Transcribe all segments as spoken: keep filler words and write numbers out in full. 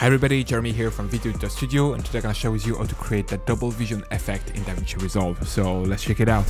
Hi everybody, Jeremy here from Video Editor Studio, and today I'm going to share with you how to create that double vision effect in DaVinci Resolve. So let's check it out.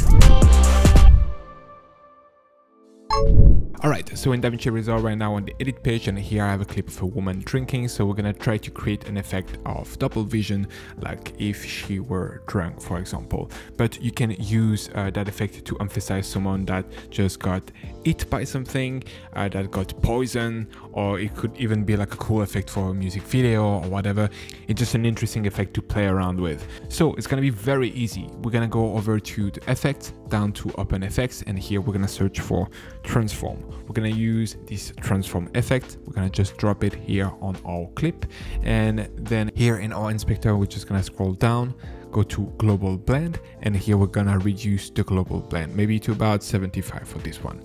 Alright, so in DaVinci Resolve right now on the edit page, and here I have a clip of a woman drinking, so we're gonna try to create an effect of double vision, like if she were drunk, for example. But you can use uh, that effect to emphasize someone that just got hit by something, uh, that got poisoned, or it could even be like a cool effect for a music video or whatever. It's just an interesting effect to play around with. So it's gonna be very easy. We're gonna go over to the effects, down to open effects, and here we're gonna search for transform. We're gonna use this transform effect. We're gonna just drop it here on our clip, and then here in our inspector we're just gonna scroll down, go to global blend, and here we're gonna reduce the global blend maybe to about seventy-five for this one.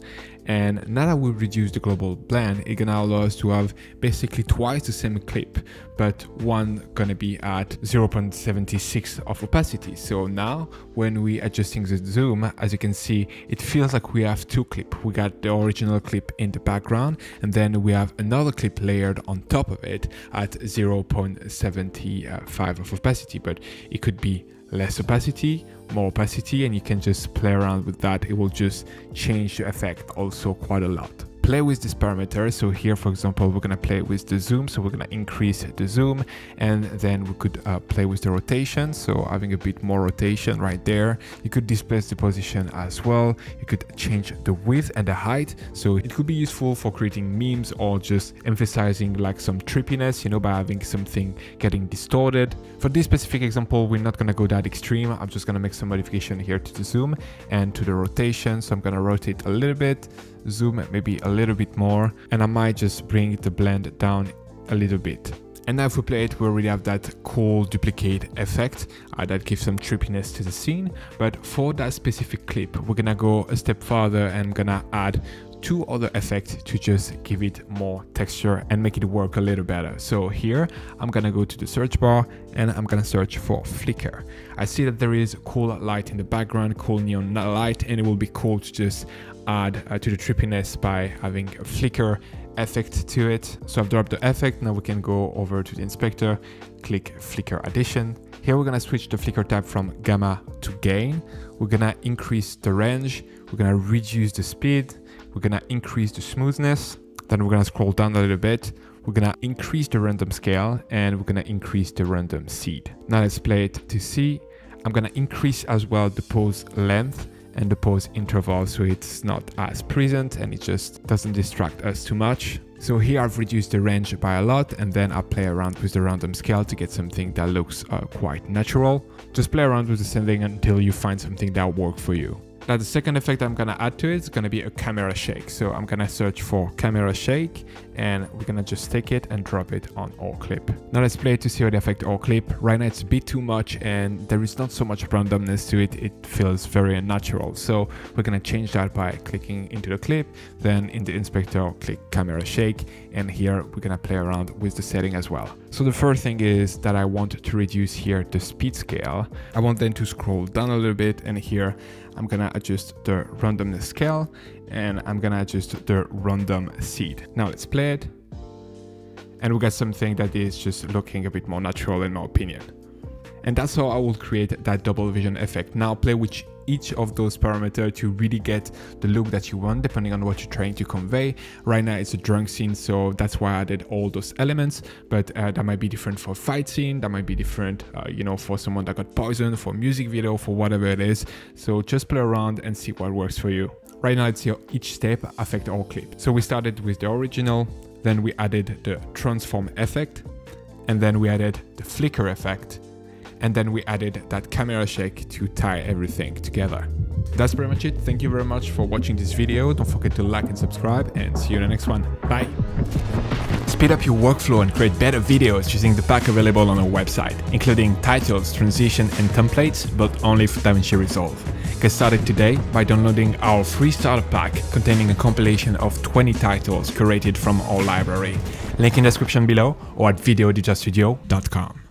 And now that we reduce the global blend, it's gonna allow us to have basically twice the same clip, but one gonna be at zero point seven six of opacity. So now when we adjusting the zoom, as you can see, it feels like we have two clips. We got the original clip in the background, and then we have another clip layered on top of it at zero point seven five of opacity, but it could be less opacity, more opacity, and you can just play around with that. It will just change the effect also quite a lot. Play with this parameter. So here, for example, we're gonna play with the zoom, so we're gonna increase the zoom, and then we could uh, play with the rotation, so having a bit more rotation right there. You could displace the position as well. You could change the width and the height, so it could be useful for creating memes or just emphasizing like some trippiness, you know, by having something getting distorted. For this specific example, we're not gonna go that extreme. I'm just gonna make some modification here to the zoom and to the rotation, so I'm gonna rotate a little bit, zoom maybe a little bit more, and I might just bring the blend down a little bit. And now if we play it, we already have that cool duplicate effect uh, that gives some trippiness to the scene. But for that specific clip, we're gonna go a step further and gonna add two other effects to just give it more texture and make it work a little better. So here I'm gonna go to the search bar and I'm gonna search for flicker. I see that there is cool light in the background, cool neon light, and it will be cool to just add uh, to the trippiness by having a flicker effect to it. So I've dropped the effect. Now we can go over to the inspector, click flicker addition. Here we're gonna switch the flicker tab from gamma to gain. We're gonna increase the range, we're gonna reduce the speed, we're gonna increase the smoothness, then we're gonna scroll down a little bit, we're gonna increase the random scale, and we're gonna increase the random seed. Now let's play it to see. I'm gonna increase as well the pause length and the pause interval, so it's not as present and it just doesn't distract us too much. So here I've reduced the range by a lot, and then I play around with the random scale to get something that looks uh, quite natural. Just play around with the same thing until you find something that works for you. Now the second effect I'm gonna add to it is gonna be a camera shake. So I'm gonna search for camera shake, and we're gonna just take it and drop it on our clip. Now let's play it to see how the effect our clip. Right now it's a bit too much and there is not so much randomness to it. It feels very unnatural. So we're gonna change that by clicking into the clip, then in the inspector click camera shake, and here we're gonna play around with the setting as well. So the first thing is that I want to reduce here the speed scale. I want then to scroll down a little bit, and here I'm gonna adjust the randomness scale, and I'm gonna adjust the random seed. Now let's play it, and we got something that is just looking a bit more natural in my opinion. And that's how I will create that double vision effect. Now play with each of those parameters to really get the look that you want, depending on what you're trying to convey. Right now it's a drunk scene, so that's why I added all those elements, but uh, that might be different for a fight scene, that might be different, uh, you know, for someone that got poisoned, for music video, for whatever it is. So just play around and see what works for you. Right now, let's see how each step affects our clip. So we started with the original, then we added the transform effect, and then we added the flicker effect, and then we added that camera shake to tie everything together. That's pretty much it. Thank you very much for watching this video. Don't forget to like and subscribe, and see you in the next one. Bye. Speed up your workflow and create better videos using the pack available on our website, including titles, transition, and templates, but only for DaVinci Resolve. Get started today by downloading our free starter pack containing a compilation of twenty titles curated from our library. Link in the description below or at video editor studio dot com.